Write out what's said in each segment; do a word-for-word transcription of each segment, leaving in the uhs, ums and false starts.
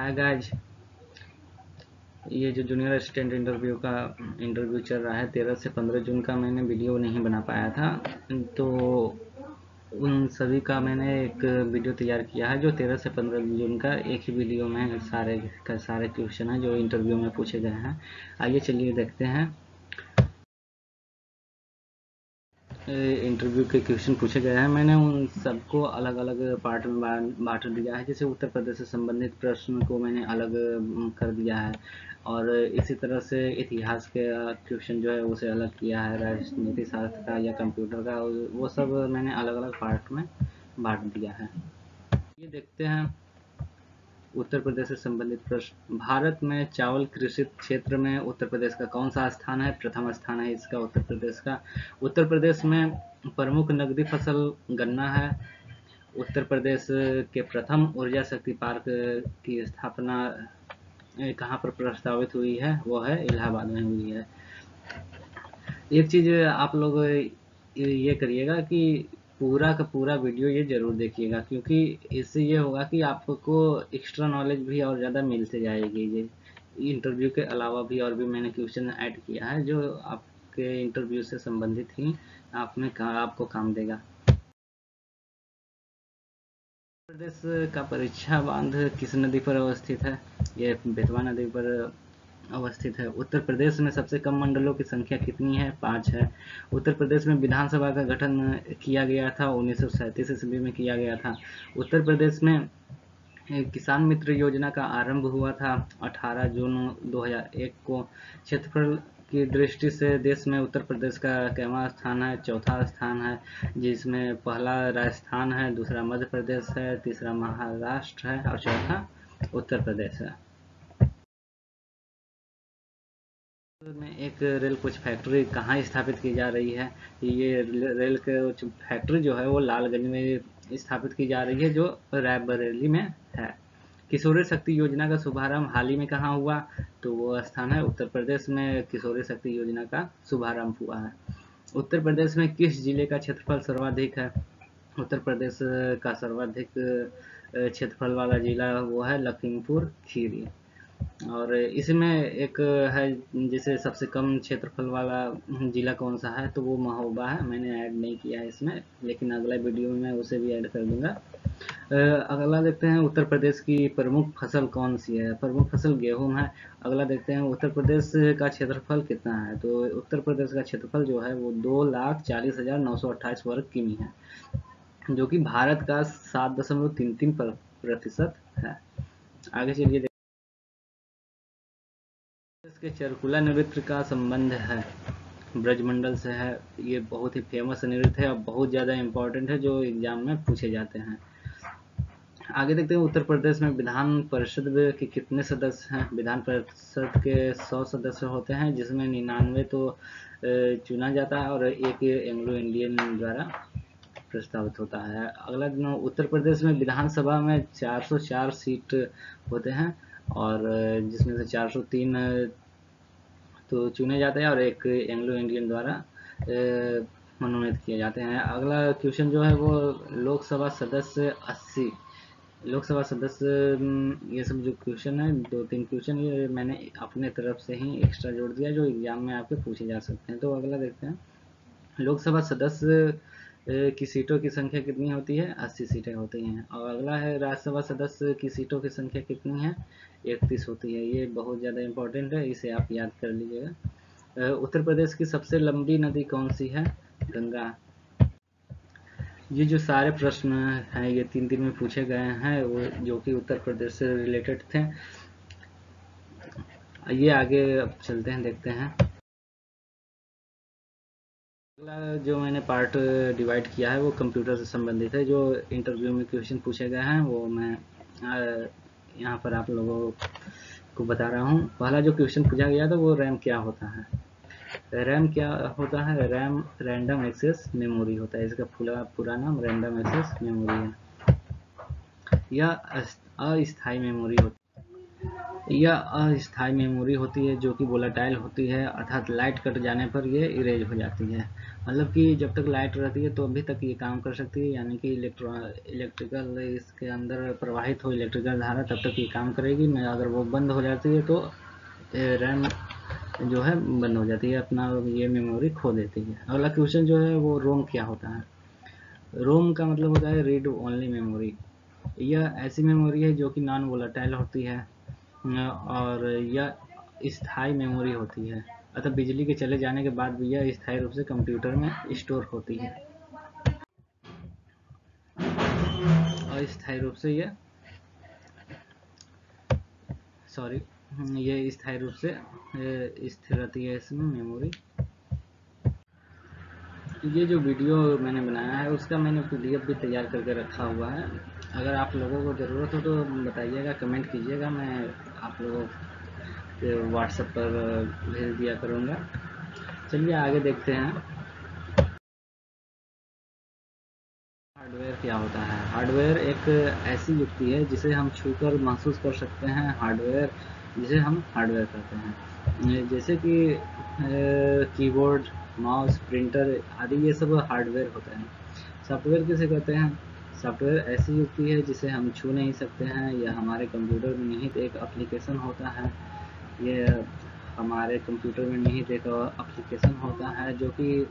हाय guys, ये जो junior assistant interview का इंटरव्यू चल रहा है तेरह से पंद्रह जून का, मैंने वीडियो नहीं बना पाया था तो उन सभी का मैंने एक वीडियो तैयार किया है जो तेरह से पंद्रह जून का एक ही वीडियो में सारे का सारे क्वेश्चन है जो इंटरव्यू में पूछे गए हैं। आइए चलिए देखते हैं इंटरव्यू के क्वेश्चन पूछे गए हैं। मैंने उन सबको अलग अलग पार्ट में बांट दिया है, जैसे उत्तर प्रदेश से संबंधित प्रश्न को मैंने अलग कर दिया है और इसी तरह से इतिहास के क्वेश्चन जो है उसे अलग किया है, राजनीति शास्त्र का या कंप्यूटर का, वो सब मैंने अलग अलग पार्ट में बांट दिया है। ये देखते हैं उत्तर प्रदेश से संबंधित प्रश्न। भारत में चावल कृषि क्षेत्र में उत्तर प्रदेश का कौन सा स्थान है? प्रथम स्थान है इसका उत्तर प्रदेश का। उत्तर प्रदेश में प्रमुख नकदी फसल गन्ना है। उत्तर प्रदेश के प्रथम ऊर्जा शक्ति पार्क की स्थापना कहाँ पर प्रस्तावित हुई है? वो है इलाहाबाद में हुई है। एक चीज आप लोग ये करिएगा कि पूरा का पूरा वीडियो ये जरूर देखिएगा, क्योंकि इससे ये होगा कि आपको एक्स्ट्रा नॉलेज भी और ज़्यादा मिलते जाएगी। ये इंटरव्यू के अलावा भी और भी मैंने क्वेश्चन ऐड किया है जो आपके इंटरव्यू से संबंधित ही आप में का, आपको काम देगा। उत्तर प्रदेश का परीक्षा बांध किस नदी पर अवस्थित है? ये बेतवा नदी पर अवस्थित है। उत्तर प्रदेश में सबसे कम मंडलों की संख्या कितनी है? पाँच है। उत्तर प्रदेश में विधानसभा का गठन किया गया था, उन्नीस सौ सैंतीस ईस्वी में किया गया था। उत्तर प्रदेश में किसान मित्र योजना का आरंभ हुआ था अठारह जून दो हज़ार एक को। क्षेत्रफल की दृष्टि से देश में उत्तर प्रदेश का कैवा स्थान है? चौथा स्थान है, जिसमें पहला राजस्थान है, दूसरा मध्य प्रदेश है, तीसरा महाराष्ट्र है और चौथा उत्तर प्रदेश है। में एक रेल कोच फैक्ट्री कहाँ स्थापित की जा रही है? ये रेल कोच फैक्ट्री जो है वो लालगंज में स्थापित की जा रही है, जो रायबरेली में है। किशोरी शक्ति योजना का शुभारंभ हाल ही में कहाँ हुआ? तो वो स्थान है उत्तर प्रदेश में, किशोरी शक्ति योजना का शुभारंभ हुआ है। उत्तर प्रदेश में किस जिले का क्षेत्रफल सर्वाधिक है? उत्तर प्रदेश का सर्वाधिक क्षेत्रफल वाला जिला वो है लखीमपुर खीरी, और इसमें एक है जैसे सबसे कम क्षेत्रफल वाला जिला कौन सा है? तो वो महोबा है। मैंने ऐड नहीं किया है इसमें, लेकिन अगला वीडियो में मैं उसे भी ऐड कर दूंगा। अगला देखते हैं उत्तर प्रदेश की प्रमुख फसल कौन सी है? प्रमुख फसल गेहूं है। अगला देखते हैं उत्तर प्रदेश का क्षेत्रफल कितना है? तो उत्तर प्रदेश का क्षेत्रफल जो है वो दो लाख चालीस हजार नौ सौ अट्ठाईस वर्ग किमी है, जो कि भारत का सात दशमलव तीन तीन प्रतिशत है। आगे चलिए के चरकुला नृत्य का संबंध है ब्रजमंडल से है। ये बहुत ही फेमस नृत्य है और बहुत ज़्यादा इम्पोर्टेंट है जो एग्जाम में पूछे जाते हैं। आगे देखते हैं उत्तर प्रदेश में विधान परिषद के कितने सदस्य हैं? विधान परिषद के सौ सदस्य होते हैं, जिसमें निन्यानवे तो चुना जाता है और एक एंग्लो इंडियन द्वारा प्रस्तावित होता है। अगला दिन उत्तर प्रदेश में विधानसभा में चार सौ चार सीट होते हैं और जिसमें से चार सौ तीन तो चुने जाते हैं और एक एंग्लो इंडियन द्वारा मनोनीत किए जाते हैं। अगला क्वेश्चन जो है वो लोकसभा सदस्य अस्सी लोकसभा सदस्य, ये सब जो क्वेश्चन है दो तीन क्वेश्चन ये मैंने अपने तरफ से ही एक्स्ट्रा जोड़ दिया जो एग्जाम में आपके पूछे जा सकते हैं। तो अगला देखते हैं लोकसभा सदस्य की सीटों की संख्या कितनी होती है? अस्सी सीटें होती हैं। और अगला है राज्यसभा सदस्य की सीटों की संख्या कितनी है? इकतीस होती है। ये बहुत ज़्यादा इम्पोर्टेंट है, इसे आप याद कर लीजिएगा। उत्तर प्रदेश की सबसे लंबी नदी कौन सी है? गंगा। ये जो सारे प्रश्न हैं ये तीन दिन में पूछे गए हैं, वो जो कि उत्तर प्रदेश से रिलेटेड थे। ये आगे अब चलते हैं, देखते हैं। अगला जो मैंने पार्ट डिवाइड किया है वो कंप्यूटर से संबंधित है, जो इंटरव्यू में क्वेश्चन पूछे गए हैं वो मैं यहाँ पर आप लोगों को बता रहा हूँ। पहला जो क्वेश्चन पूछा गया था वो रैम क्या होता है? रैम क्या होता है? रैम रैंडम एक्सेस मेमोरी होता है। इसका पूरा पूरा नाम रैंडम एक्सेस मेमोरी है। यह अस्थायी मेमोरी होती है। यह अस्थायी मेमोरी होती है जो कि वोलेटाइल होती है, अर्थात लाइट कट जाने पर ये इरेज हो जाती है। मतलब कि जब तक लाइट रहती है तो अभी तक ये काम कर सकती है, यानी कि इलेक्ट्रो इलेक्ट्रिकल इसके अंदर प्रवाहित हो इलेक्ट्रिकल धारा तब तक ये काम करेगी। मैं अगर वो बंद हो जाती है तो रैम जो है बंद हो जाती है, अपना ये मेमोरी खो देती है। अगला क्वेश्चन जो है वो रोम क्या होता है। रोम का मतलब होता है रीड ओनली मेमोरी। यह ऐसी मेमोरी है जो कि नॉन वोलेटाइल होती है और यह स्थायी मेमोरी होती है, अतः बिजली के चले जाने के बाद भी यह स्थायी रूप से कंप्यूटर में स्टोर होती है और स्थायी रूप से यह सॉरी यह स्थायी रूप से स्थिर रहती है इसमें मेमोरी। ये जो वीडियो मैंने बनाया है उसका मैंने पीडीएफ भी तैयार करके रखा हुआ है, अगर आप लोगों को ज़रूरत हो तो बताइएगा, कमेंट कीजिएगा, मैं आप लोगों को व्हाट्सएप पर भेज दिया करूँगा। चलिए आगे देखते हैं हार्डवेयर क्या होता है। हार्डवेयर एक ऐसी युक्ति है जिसे हम छूकर महसूस कर सकते हैं, हार्डवेयर जिसे हम हार्डवेयर कहते हैं, जैसे कि कीबोर्ड, माउस, प्रिंटर आदि, ये सब हार्डवेयर होते हैं। सॉफ्टवेयर किसे कहते हैं। सॉफ्टवेयर ऐसी युक्ति है जिसे हम छू नहीं सकते हैं, यह हमारे कंप्यूटर में निहित एक एप्लीकेशन होता है यह हमारे कंप्यूटर में निहित एक एप्लीकेशन होता है जो कि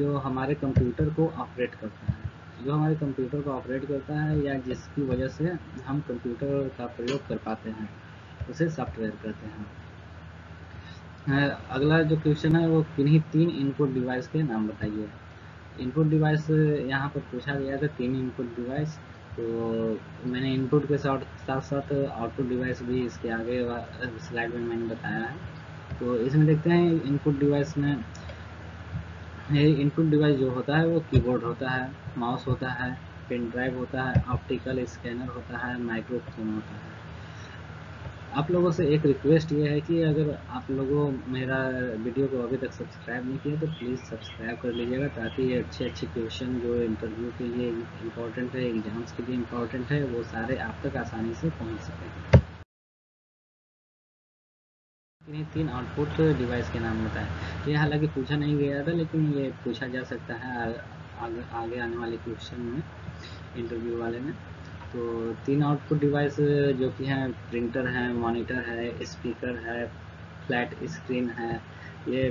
जो हमारे कंप्यूटर को ऑपरेट करता है जो हमारे कंप्यूटर को ऑपरेट करता है या जिसकी वजह से हम कंप्यूटर का प्रयोग कर पाते हैं, उसे सॉफ्टवेयर कहते हैं। अगला जो क्वेश्चन है वो किन्हीं तीन इनपुट डिवाइस के नाम बताइए। इनपुट डिवाइस यहाँ पर पूछा गया था, तीन इनपुट डिवाइस, तो मैंने इनपुट के साथ साथ साथ आउटपुट डिवाइस भी इसके आगे स्लाइड में मैंने बताया है। तो इसमें देखते हैं इनपुट डिवाइस में, इनपुट डिवाइस जो होता है वो कीबोर्ड होता है, माउस होता है, पेन ड्राइव होता है, ऑप्टिकल स्कैनर होता है, माइक्रोफोन होता है। आप लोगों से एक रिक्वेस्ट ये है कि अगर आप लोगों मेरा वीडियो को अभी तक सब्सक्राइब नहीं किया तो प्लीज़ सब्सक्राइब कर लीजिएगा, ताकि ये अच्छे अच्छे क्वेश्चन जो इंटरव्यू के लिए इम्पोर्टेंट है, एग्जाम्स के लिए इम्पोर्टेंट है, वो सारे आप तक आसानी से पहुंच सकें। इन्हीं तीन आउटपुट डिवाइस के नाम बताएं। ये हालांकि पूछा नहीं गया था, लेकिन ये पूछा जा सकता है आगे, आगे आने वाले क्वेश्चन में, इंटरव्यू वाले में। तो तीन आउटपुट डिवाइस जो कि हैं प्रिंटर है, मॉनिटर है, स्पीकर है, फ्लैट स्क्रीन है, ये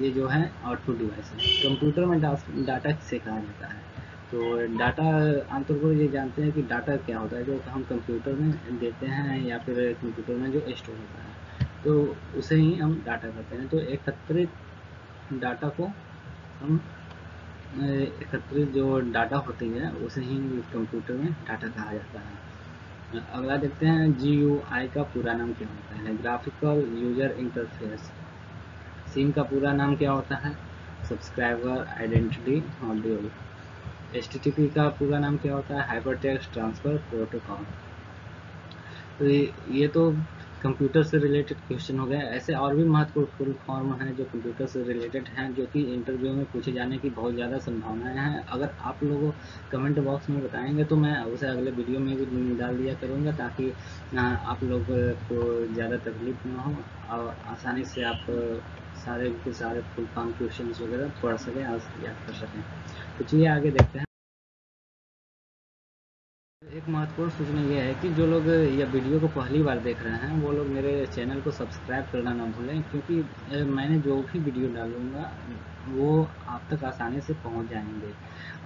ये जो है आउटपुट डिवाइस है। कंप्यूटर में डा, डाटा किसे कहा जाता है। तो डाटा आमतौर पर ये जानते हैं कि डाटा क्या होता है जो हम कंप्यूटर में देते हैं या फिर कंप्यूटर में जो स्टोर होता है, तो उसे ही हम डाटा कहते हैं। तो एकत्रित डाटा को हम एकत्रित जो डाटा होती है उसे ही कंप्यूटर में डाटा कहा जाता है। अगला देखते हैं जी यू आई का पूरा नाम क्या होता है। Graphical user interface. सिम का पूरा नाम क्या होता है। Subscriber identity module. H T T P का पूरा नाम क्या होता है। Hyper text transfer protocol. तो ये तो कंप्यूटर से रिलेटेड क्वेश्चन हो गया। ऐसे और भी महत्वपूर्ण फॉर्म हैं जो कंप्यूटर से रिलेटेड हैं, जो कि इंटरव्यू में पूछे जाने की बहुत ज़्यादा संभावनाएं हैं। अगर आप लोगों कमेंट बॉक्स में बताएंगे तो मैं उसे अगले वीडियो में भी डाल दिया करूंगा, ताकि आप लोग को ज़्यादा तकलीफ ना हो और आसानी से आप सारे के सारे फुल फॉर्म क्वेश्चन वगैरह पढ़ सकें और याद कर सकें। तो चलिए आगे देखते हैं। एक महत्वपूर्ण सूचना यह है कि जो लोग यह वीडियो को पहली बार देख रहे हैं वो लोग मेरे चैनल को सब्सक्राइब करना ना भूलें, क्योंकि मैंने जो भी वीडियो डालूंगा वो आप तक आसानी से पहुंच जाएंगे।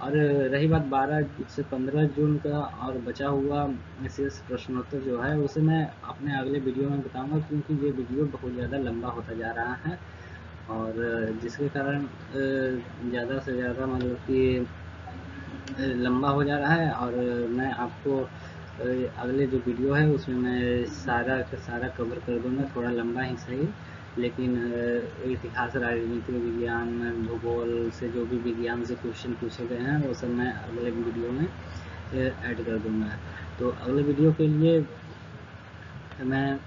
और रही बात बारह से पंद्रह जून का और बचा हुआ शेष प्रश्नोत्तर जो है उसे मैं अपने अगले वीडियो में बताऊँगा, क्योंकि ये वीडियो बहुत ज़्यादा लंबा होता जा रहा है और जिसके कारण ज़्यादा से ज़्यादा मतलब कि लंबा हो जा रहा है। और मैं आपको अगले जो वीडियो है उसमें मैं सारा का सारा कवर कर दूंगा, थोड़ा लंबा ही सही, लेकिन इतिहास, राजनीति विज्ञान, भूगोल से जो भी विज्ञान से क्वेश्चन पूछे गए हैं वो सब मैं अगले वीडियो में ऐड कर दूंगा। तो अगले वीडियो के लिए मैं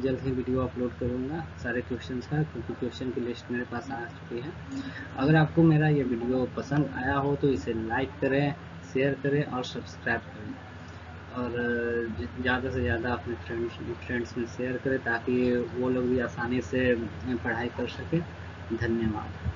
जल्द ही वीडियो अपलोड करूंगा सारे क्वेश्चंस का, क्योंकि क्वेश्चन की लिस्ट मेरे पास आ चुकी है। अगर आपको मेरा ये वीडियो पसंद आया हो तो इसे लाइक करें, शेयर करें और सब्सक्राइब करें। और ज़्यादा से ज़्यादा अपने फ्रेंड्स फ्रेंड्स में शेयर करें ताकि वो लोग भी आसानी से पढ़ाई कर सकें। धन्यवाद।